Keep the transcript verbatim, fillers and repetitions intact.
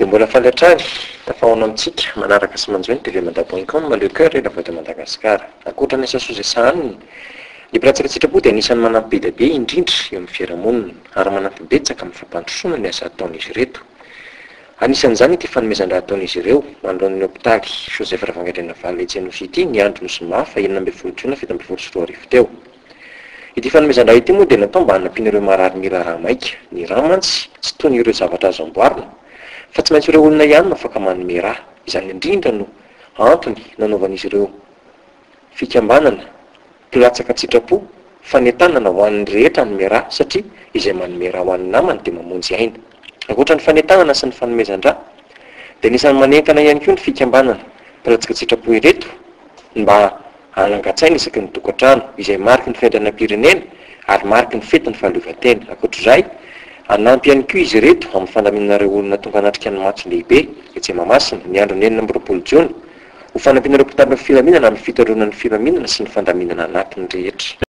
Mbola faletrany tafahoana amintsika manaraka sy manjoiny tv manda point com maleokeur la voix de Madagascar. Akoatra ny sasozesaniny ny pilatsikitsitra po dia anisan'ny manampy lehibe indrindra eo amin'ny fiarahamonina ary manampy betsaka amin'ny fampandrosoana ny asa ataon'izy ireto. Anisan'izany ity fanomezan-draha ataon'izy ireo manoloan'ny hôpitaly Joseph Ravangadrana Valetsy ity ny andro ny zoma enina ambin'ny folo jona fito ambin'ny folo sy roa arivo teo. Ity fanomezan-draha ity moa dia natao mba hanampian'ireo marary mila raha maika ny ramantsy tsy tony ireo zavatra azo amboarina fa tsy maintsy ireo olona ihany no afaka manome raha. Izany indrindra no antony nanaovan'izy ireo fikambanana pilatsaka tsitrapo fanentanana ho an'ny rehetra ny mera satria izay manome raha ho an'ny namany dia mamonjy aina. Akoatra ny fanentanana sy ny fanomezan-draha dia nisan'ny manentana ihany koa ny fikambanana pilatsaka tsitrapo ireto mba hanangatsaina isaky ny tokantrano izay mariky ny fiandrianam-pirenena ary mariky ny fetin'ny fahaleovantena. Akoatr'izay anampy ihany koa izy ireto amin'ny fandaminanareo olona tonga anatrika ny matso lehibe etsy Mahamasina ny andro ny enina ambin'ny roapolo jona ho fanampianareo mpitandro ny filaminana amin'ny fitoeranan'ny filaminana sy ny fandaminana anatin'ny rehetra.